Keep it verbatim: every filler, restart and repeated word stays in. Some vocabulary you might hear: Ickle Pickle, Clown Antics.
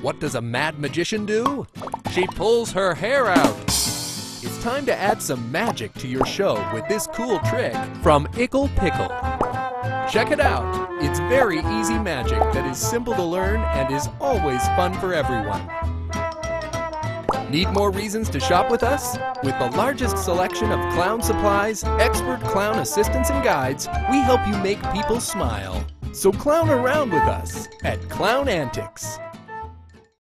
What does a mad magician do? She pulls her hair out. It's time to add some magic to your show with this cool trick from Ickle Pickle. Check it out. It's very easy magic that is simple to learn and is always fun for everyone. Need more reasons to shop with us? With the largest selection of clown supplies, expert clown assistants and guides, we help you make people smile. So clown around with us at Clown Antics.